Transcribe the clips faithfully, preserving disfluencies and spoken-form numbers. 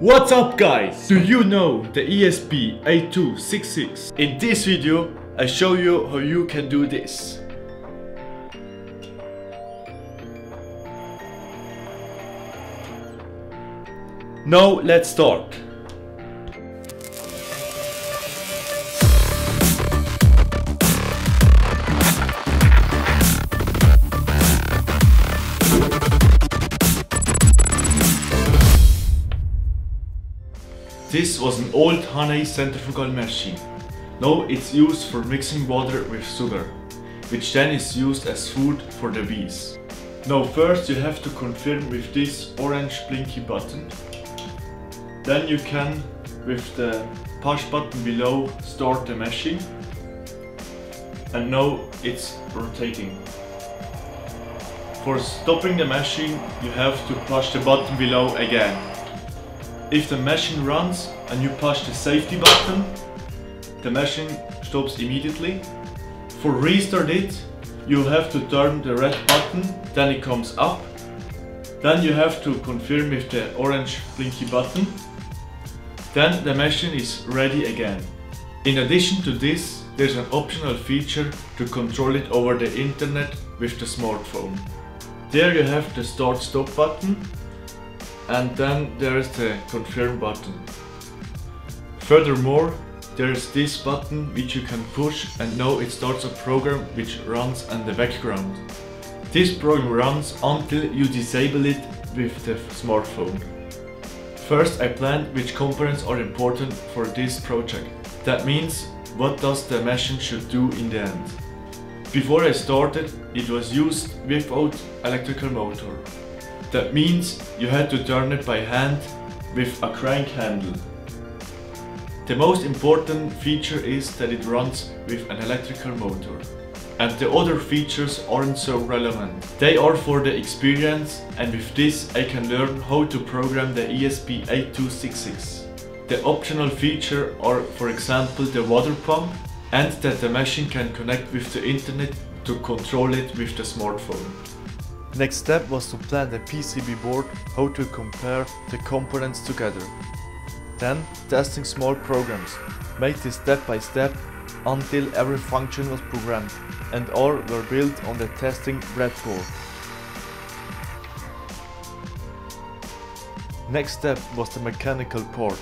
What's up guys? Do you know the E S P eight two six six? In this video, I show you how you can do this. Now let's start. This was an old Hanai centrifugal machine. Now it's used for mixing water with sugar, which then is used as food for the bees. Now first you have to confirm with this orange Blinky button. Then you can, with the push button below, start the machine. And now it's rotating. For stopping the machine, you have to push the button below again. If the machine runs and you push the safety button, the machine stops immediately. For restart it, you have to turn the red button, then it comes up. Then you have to confirm with the orange Blinky button. Then the machine is ready again. In addition to this, there's an optional feature to control it over the internet with the smartphone. There you have the start-stop button. And then there is the confirm button. Furthermore, there is this button which you can push and now it starts a program which runs in the background. This program runs until you disable it with the smartphone. First I planned which components are important for this project. That means what does the machine should do in the end. Before I started, it was used without electrical motor. That means you had to turn it by hand with a crank handle. The most important feature is that it runs with an electrical motor. And the other features aren't so relevant. They are for the experience, and with this I can learn how to program the E S P eight two six six. The optional features are, for example, the water pump and that the machine can connect with the internet to control it with the smartphone. Next step was to plan the P C B board, how to compare the components together. Then testing small programs, make this step by step until every function was programmed and all were built on the testing breadboard. Next step was the mechanical part.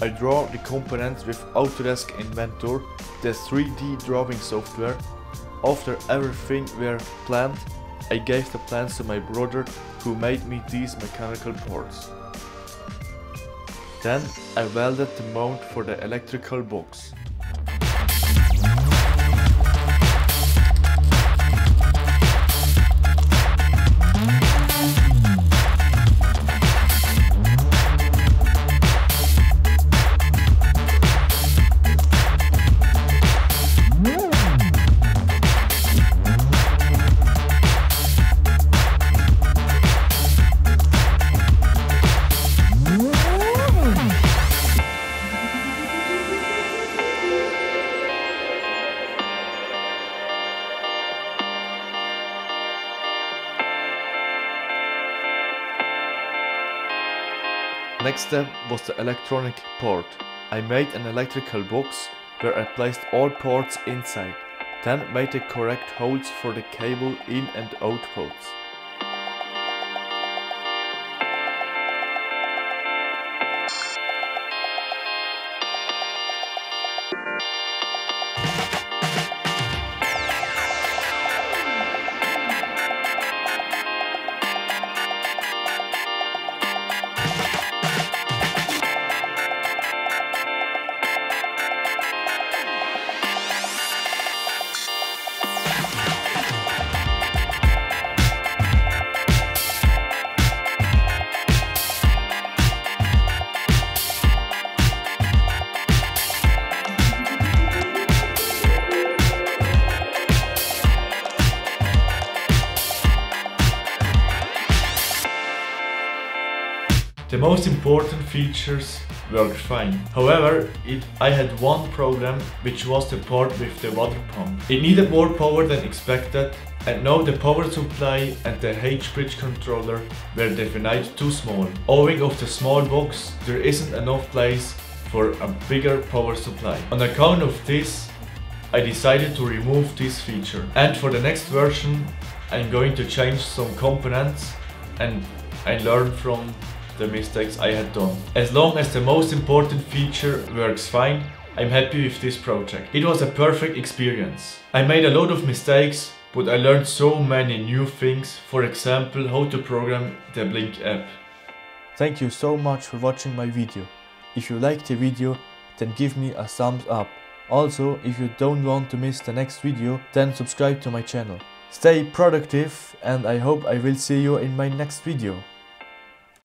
I draw the components with Autodesk Inventor, the three D drawing software. After everything were planned, I gave the plans to my brother who made me these mechanical parts. Then I welded the mount for the electrical box. Next step was the electronic part. I made an electrical box where I placed all parts inside, then made the correct holes for the cable in and out ports. The most important features worked fine. However, it, I had one problem, which was the part with the water pump. It needed more power than expected, And now the power supply and the H bridge controller were definitely too small. Owing of the small box, there isn't enough place for a bigger power supply. On account of this, I decided to remove this feature. And for the next version, I'm going to change some components and I learn from the mistakes I had done. As long as the most important feature works fine, I'm happy with this project. It was a perfect experience. I made a lot of mistakes, but I learned so many new things, for example, how to program the Blynk app. Thank you so much for watching my video. If you liked the video, then give me a thumbs up. Also, if you don't want to miss the next video, then subscribe to my channel. Stay productive and I hope I will see you in my next video.